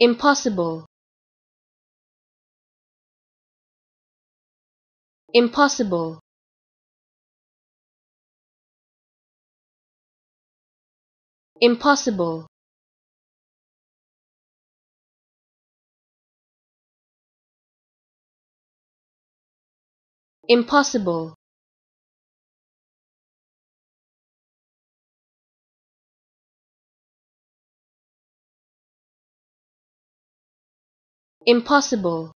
impossible, impossible, impossible, impossible, impossible,